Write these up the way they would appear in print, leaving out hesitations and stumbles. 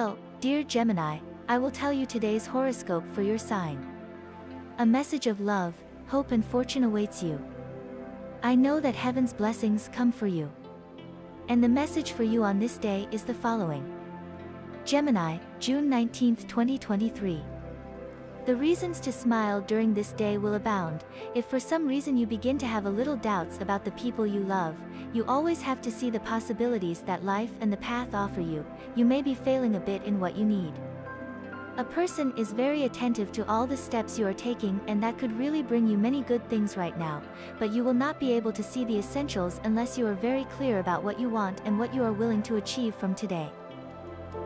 Hello, dear Gemini, I will tell you today's horoscope for your sign. A message of love, hope and fortune awaits you. I know that heaven's blessings come for you. And the message for you on this day is the following. Gemini, June 19, 2023. The reasons to smile during this day will abound. If for some reason you begin to have a little doubts about the people you love, you always have to see the possibilities that life and the path offer you. You may be failing a bit in what you need. A person is very attentive to all the steps you are taking, and that could really bring you many good things right now, but you will not be able to see the essentials unless you are very clear about what you want and what you are willing to achieve from today.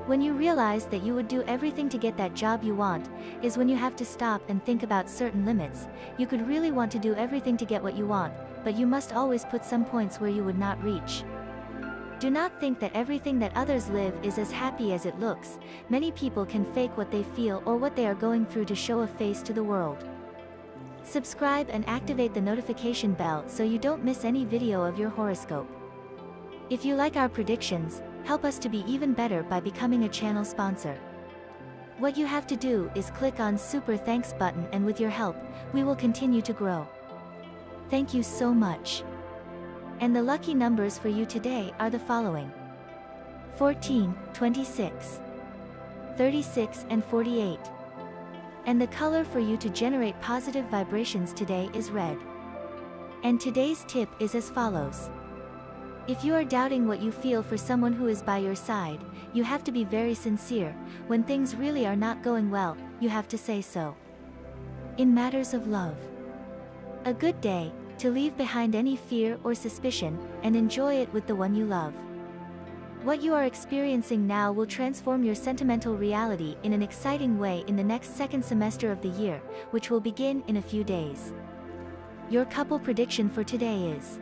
When you realize that you would do everything to get that job you want, is when you have to stop and think about certain limits. You could really want to do everything to get what you want, but you must always put some points where you would not reach. Do not think that everything that others live is as happy as it looks. Many people can fake what they feel or what they are going through to show a face to the world. Subscribe and activate the notification bell so you don't miss any video of your horoscope. If you like our predictions, help us to be even better by becoming a channel sponsor. What you have to do is click on Super Thanks button, and with your help, we will continue to grow. Thank you so much. And the lucky numbers for you today are the following: 14, 26, 36 and 48. And the color for you to generate positive vibrations today is red. And today's tip is as follows. If you are doubting what you feel for someone who is by your side, you have to be very sincere. When things really are not going well, you have to say so. In matters of love, a good day to leave behind any fear or suspicion and enjoy it with the one you love. What you are experiencing now will transform your sentimental reality in an exciting way in the next second semester of the year, which will begin in a few days. Your couple prediction for today is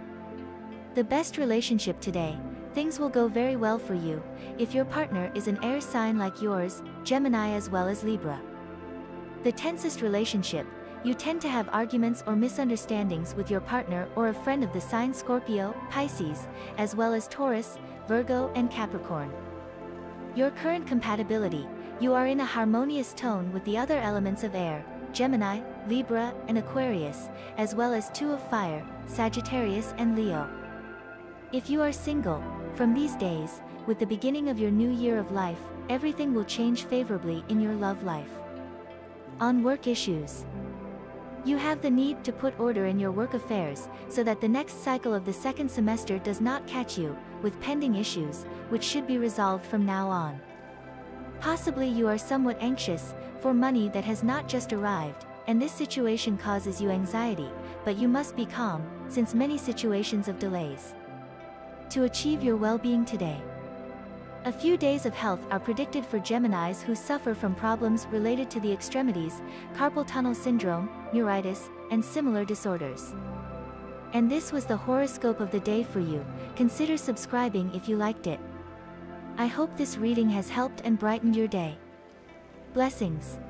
the best relationship today. Things will go very well for you if your partner is an air sign like yours, Gemini, as well as Libra. The tensest relationship, you tend to have arguments or misunderstandings with your partner or a friend of the sign Scorpio, Pisces, as well as Taurus, Virgo and Capricorn. Your current compatibility, you are in a harmonious tone with the other elements of air, Gemini, Libra and Aquarius, as well as two of fire, Sagittarius and Leo. If you are single, from these days, with the beginning of your new year of life, everything will change favorably in your love life. On work issues, you have the need to put order in your work affairs so that the next cycle of the second semester does not catch you with pending issues, which should be resolved from now on. Possibly you are somewhat anxious for money that has not just arrived, and this situation causes you anxiety, but you must be calm, since many situations of delays. To achieve your well-being today, a few days of health are predicted for Geminis who suffer from problems related to the extremities, carpal tunnel syndrome, neuritis, and similar disorders. And this was the horoscope of the day for you. Consider subscribing if you liked it. I hope this reading has helped and brightened your day. Blessings.